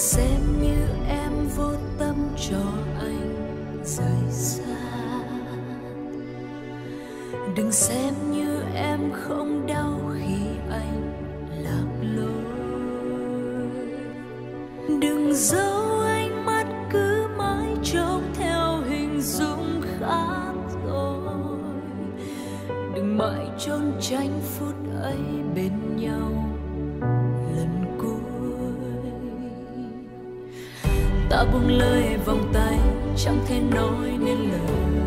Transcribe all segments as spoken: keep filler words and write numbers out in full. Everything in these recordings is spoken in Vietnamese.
xem như em vô tâm cho anh rời xa. Đừng xem như em không đau khi anh lạc lối. Đừng giấu ánh mắt cứ mãi trông theo hình dung khác rồi. Đừng mãi trốn tránh phút ấy bên nhau lần cuối. Ta buông lời vòng tay chẳng thể nói nên lời.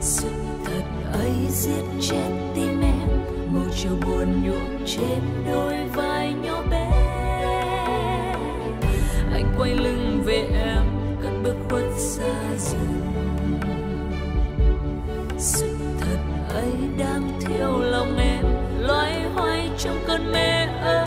Sự thật ấy giết chết tim em, một chiều buồn nhuộm trên đôi vai nhỏ bé. Anh quay lưng về em, cất bước khuất xa dần. Sự thật ấy đang thiêu lòng em, loay hoay trong cơn mê ơi.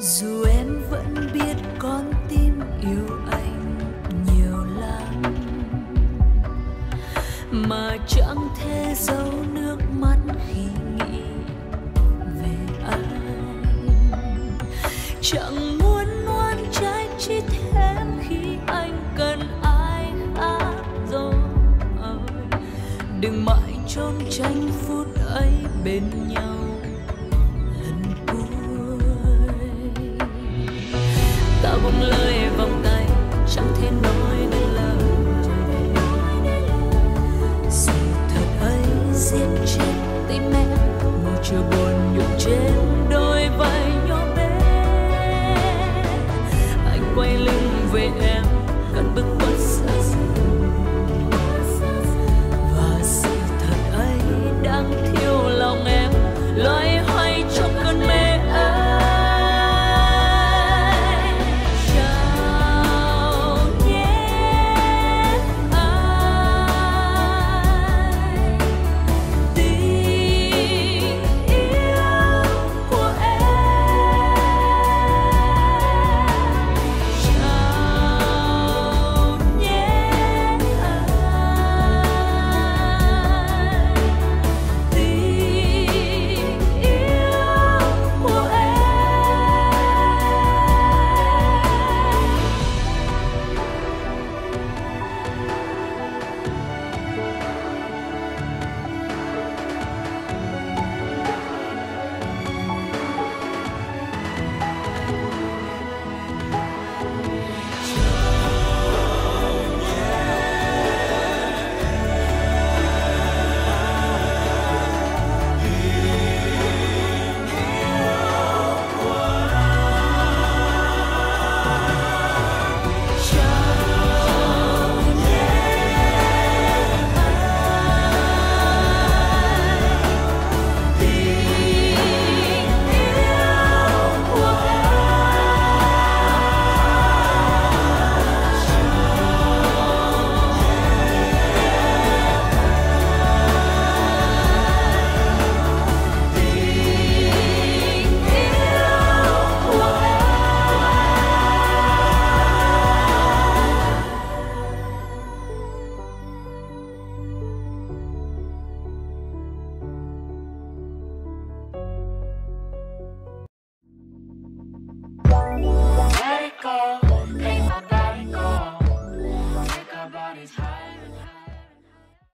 Dù em vẫn biết con tim yêu anh nhiều lắm, mà chẳng thể giấu nước mắt khi nghĩ về anh. Chẳng muốn oan trái chi thêm khi anh cần ai khác rồi. Đừng mãi trốn tránh phút ấy bên nhau. Buông lời vòng tay chẳng thể nói nên lời. Sự thật ấy giết chết tim em một chiều buồn.